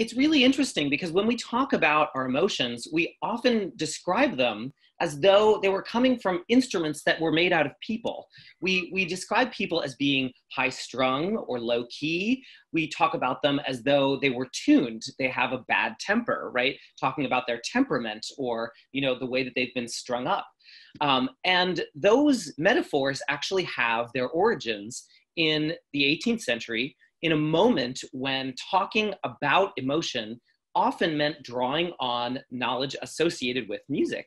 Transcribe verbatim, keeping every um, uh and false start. it's really interesting because when we talk about our emotions, we often describe them as though they were coming from instruments that were made out of people. We, we describe people as being high-strung or low-key. We talk about them as though they were tuned. They have a bad temper, right? Talking about their temperament or, you know, the way that they've been strung up. Um, and those metaphors actually have their origins in the eighteenth century, in a moment when talking about emotion often meant drawing on knowledge associated with music.